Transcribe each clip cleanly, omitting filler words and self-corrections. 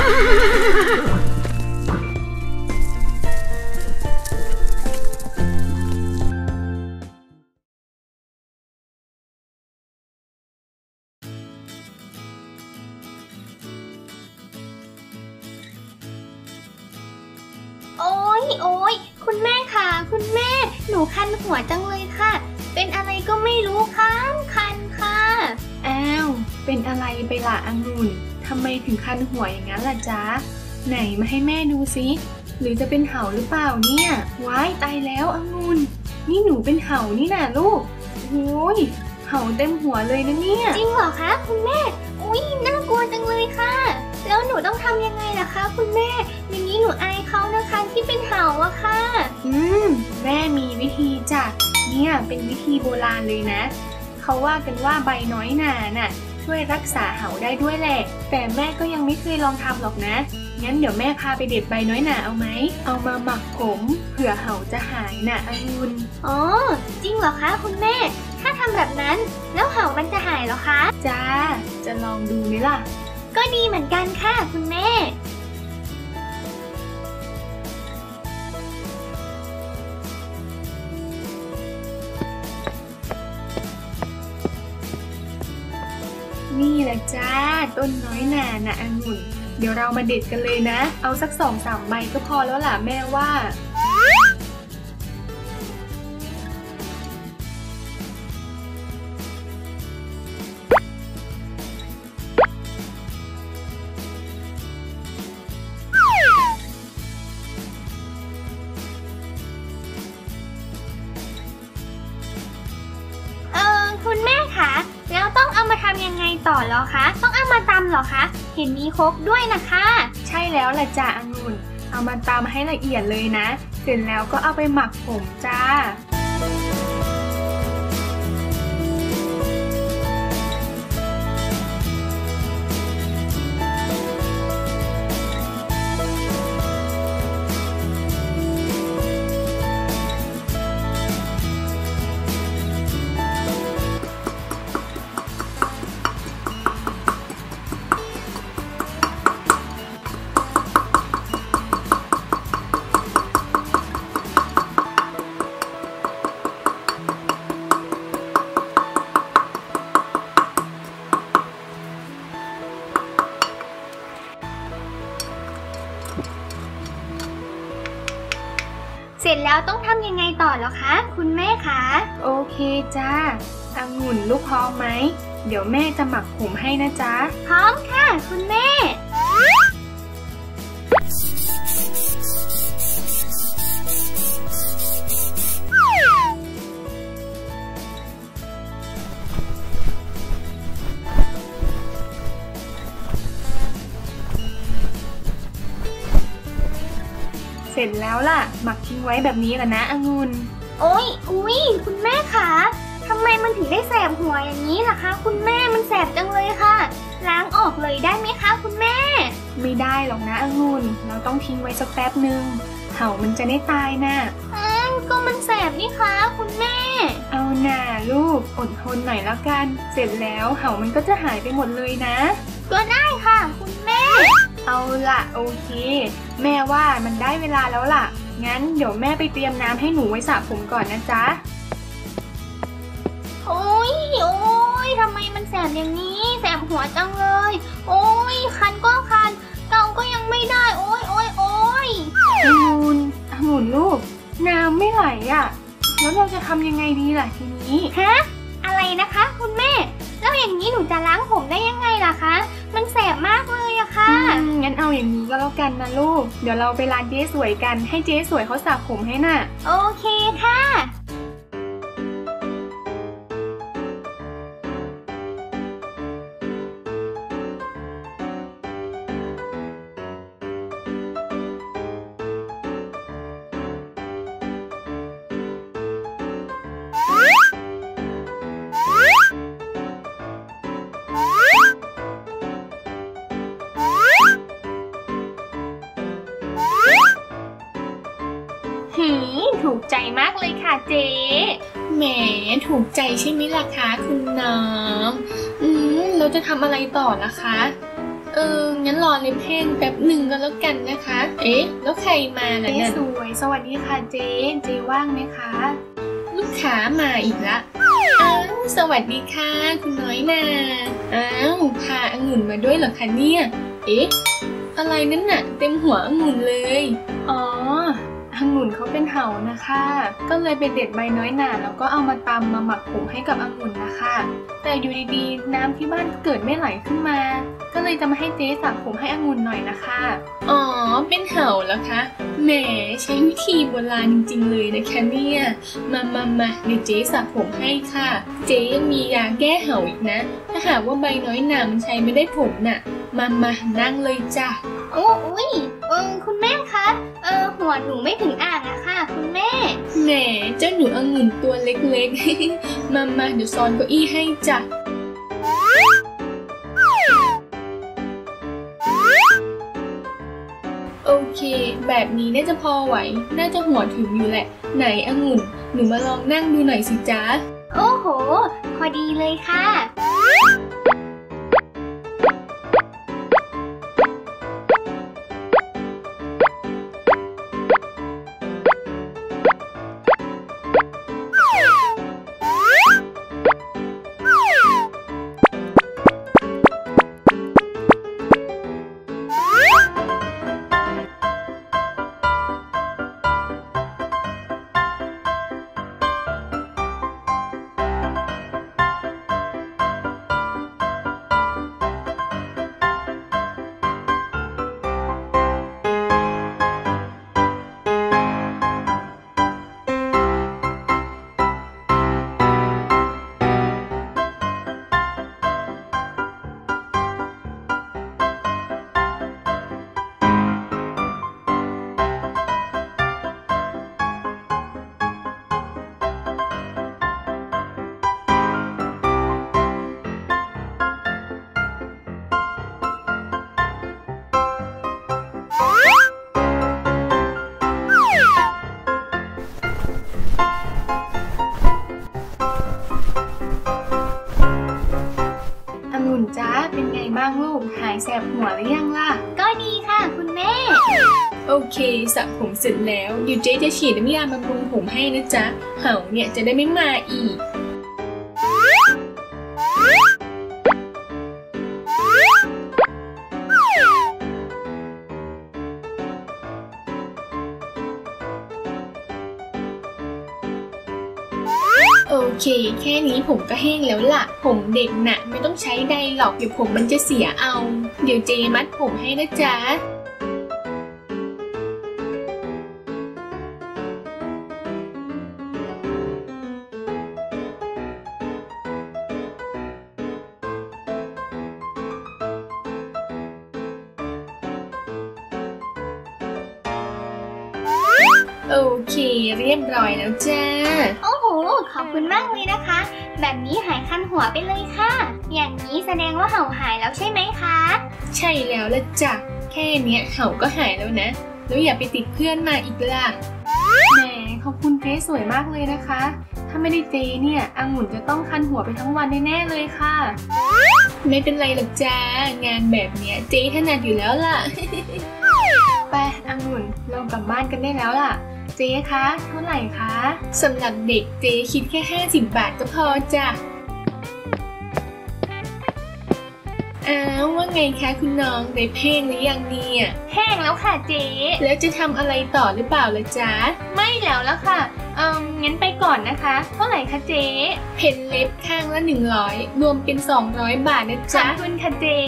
โอ้ยโอ้ยคุณแม่ค่ะคุณแม่หนูคันหัวจังเลยค่ะเป็นอะไรก็ไม่รู้ค่ะคันค่ะอ้าวเป็นอะไรไปล่ะองุ่นทำไมถึงคันหัวอย่างนั้นล่ะจ๊ะไหนมาให้แม่ดูสิหรือจะเป็นเห่าหรือเปล่าเนี่ยว้ายตายแล้วองุ่นนี่หนูเป็นเห่านี่น่ะลูกโอ้ยเห่าเต็มหัวเลยนะเนี่ยจริงเหรอคะคุณแม่อุ้ยน่ากลัวจังเลยค่ะแล้วหนูต้องทำยังไงล่ะคะคุณแม่อย่างนี้หนูอายเขานะคะที่เป็นเห่าอะค่ะแม่มีวิธีจ้ะเนี่ยเป็นวิธีโบราณเลยนะเขาว่ากันว่าใบน้อยหนาน่ะช่วยรักษาเห่าได้ด้วยแหละแต่แม่ก็ยังไม่เคยลองทำหรอกนะงั้นเดี๋ยวแม่พาไปเด็ดใบน้อยหนาเอาไหมเอามาหมักผมเผื่อเห่าจะหายน่ะองุ่นอ๋อจริงเหรอคะคุณแม่ถ้าทำแบบนั้นแล้วเห่ามันจะหายเหรอคะจ้าจะลองดูไหมล่ะก็ดีเหมือนกันค่ะคุณแม่นี่แหละจ้าต้นน้อยหนาน่ะองุ่นเดี๋ยวเรามาเด็ดกันเลยนะเอาสัก 2-3 ใบก็พอแล้วล่ะแม่ว่าคุณแม่คะแล้วต้องเอามาทำยังไงต่อเหรอคะต้องเอามาตำเหรอคะเห็นมีครกด้วยนะคะใช่แล้วล่ะจ้าองุ่นเอามาตำให้ละเอียดเลยนะเสร็จแล้วก็เอาไปหมักผมจ้าเสร็จแล้วต้องทำยังไงต่อเหรอคะคุณแม่คะโอเคจ้าองุ่นลูกพร้อมไหมเดี๋ยวแม่จะหมักผมให้นะจ๊ะพร้อมค่ะคุณแม่เสร็จแล้วล่ะหมักทิ้งไว้แบบนี้ละนะองุ่นโอ้ยอุ้ยคุณแม่คะทำไมมันถึงได้แสบหัวอย่างนี้ล่ะคะคุณแม่มันแสบจังเลยค่ะล้างออกเลยได้ไหมคะคุณแม่ไม่ได้หรอกนะองุ่นเราต้องทิ้งไว้สักแป๊บนึงเห่ามันจะได้ตายนะก็มันแสบนี่คะคุณแม่เอาน่ะลูกอดทนหน่อยแล้วกันเสร็จแล้วเห่ามันก็จะหายไปหมดเลยนะก็ได้ค่ะคุณแม่เอาล่ะโอเคแม่ว่ามันได้เวลาแล้วล่ะงั้นเดี๋ยวแม่ไปเตรียมน้ำให้หนูไว้สระผมก่อนนะจ๊ะโอ้ยโอ้ยทำไมมันแสบอย่างนี้แสบหัวจังเลยโอ้ยคันก็คันเกาก็ยังไม่ได้โอ้ยโอ้ยโอ้ยองุ่นลูกน้ำไม่ไหลอ่ะแล้วเราจะทำยังไงดีล่ะทีนี้ฮะอะไรนะคะคุณแม่แล้วอย่างนี้หนูจะล้างผมได้ยังไงล่ะคะมันแสบมากเลยอะค่ะงั้นเอาอย่างนี้ก็แล้วกันนะลูกเดี๋ยวเราไปร้านเจ๊สวยกันให้เจ๊สวยเขาสระผมให้น่ะโอเคค่ะถูกใจมากเลยค่ะเจ๊แหมถูกใจใช่ไหมล่ะคะคุณน้องแล้วจะทำอะไรต่อนะคะ งั้นรอเล็บแห้งแป๊บหนึ่งก็แล้วกันนะคะเอ๊ะแล้วใครมาน่ะเจ๊สวยสวัสดีค่ะเจ๊เจ๊ว่างไหมคะลูกค้ามาอีกละอ้าวสวัสดีค่ะคุณน้อยนาอ้าวพาองุ่นมาด้วยเหรอคะเนี่ยเอ๊ะอะไรนั่นน่ะเต็มหัวองุ่นเลยอ๋อองุ่นเขาเป็นเห่านะคะก็เลยไปเด็ดใบน้อยหนาแล้วก็เอามาตำมาหมักผงให้กับองุ่นนะคะแต่อยู่ดีๆน้ำที่บ้านเกิดไม่ไหลขึ้นมาก็เลยจะมาให้เจ๊สระผมให้องุ่นหน่อยนะคะอ๋อเป็นเห่าเหรอคะแหมใช้วิธีโบราณจริงๆเลยนะคะเนี่ยมาเดี๋ยวเจ๊สระผมให้ค่ะเจ๊ยังมียาแก้เห่าอีกนะถ้าหากว่าใบน้อยหนามันใช้ไม่ได้ผลน่ะมานั่งเลยจ้ะโอ้ยคุณแม่คะหัวหนูไม่ถึงอ่างอะค่ะคุณแม่แหมเจ้าหนูองุ่นตัวเล็กๆมาเดี๋ยวซ้อนเก้าอี้ให้จ้ะโอเคแบบนี้น่าจะพอไหวน่าจะหัวถึงอยู่แหละไหนองุ่นหนูมาลองนั่งดูหน่อยสิจ๊ะโอ้โหพอดีเลยค่ะแสบหัวหรือยังล่ะก็ดีค่ะคุณแม่โอเคสระผมเสร็จแล้วเดี๋ยวเจ๊จะฉีดน้ำยาบำรุงผมให้นะจ๊ะเห่าเนี่ยจะได้ไม่มาอีกโอเคแค่นี้ผมก็แห้งแล้วล่ะผมเด็กน่ะไม่ต้องใช้ไดร์หรอกเดี๋ยวผมมันจะเสียเอาเดี๋ยวเจมัดผมให้นะจ๊ะโอเคเรียบร้อยแล้วจ้าขอบคุณมากเลยนะคะแบบนี้หายคันหัวไปเลยค่ะอย่างนี้แสดงว่าเห่าหายแล้วใช่ไหมคะใช่แล้วละจ้ะแค่เนี้ยเห่าก็หายแล้วนะแล้วอย่าไปติดเพื่อนมาอีกล่ะแหมขอบคุณเจ๊สวยมากเลยนะคะถ้าไม่ได้เจ๊เนี่ยองุ่นจะต้องคันหัวไปทั้งวันแน่ๆเลยค่ะไม่เป็นไรหรอกจ้างานแบบเนี้ยเจ๊ถนัดอยู่แล้วล่ะไปองุ่นเรากลับบ้านกันได้แล้วล่ะเจ๊คะเท่าไหร่คะสำหรับเด็กเจ๊คิดแค่50 บาทก็พอจ้ะอ้าวว่าไงคะคุณน้องได้แห้งหรือยังเนี่ยแห้งแล้วค่ะเจ๊แล้วจะทำอะไรต่อหรือเปล่าล่ะจ๊ะไม่แล้วละค่ะงั้นไปก่อนนะคะเท่าไหร่คะเจ๊เพนเล็บข้างละ100รวมเป็น200 บาทนะจ๊ะขอบคุณค่ะเจ๊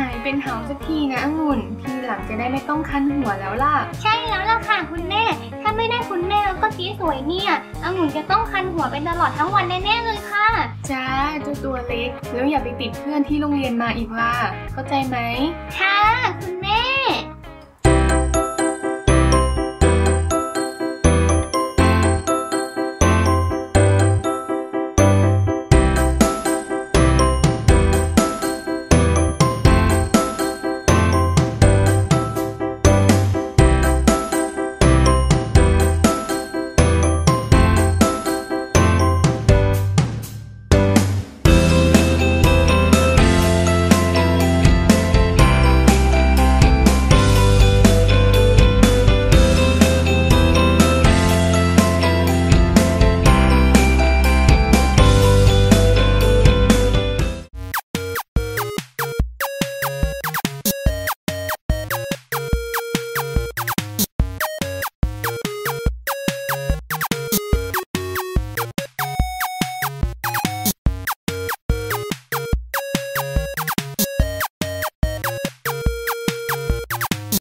หายเป็นเห่าสักทีนะองุ่นทีหลังจะได้ไม่ต้องคันหัวแล้วล่ะใช่แล้วล่ะค่ะคุณแม่ถ้าไม่ได้คุณแม่แล้วก็เจ๊สวยเนี่ยองุ่นจะต้องคันหัวเป็นตลอดทั้งวันแน่ๆเลยค่ะจ้าเจ้าตัวเล็กแล้วอย่าไปติดเพื่อนที่โรงเรียนมาอีกล่ะเข้าใจไหมค่ะคุณแม่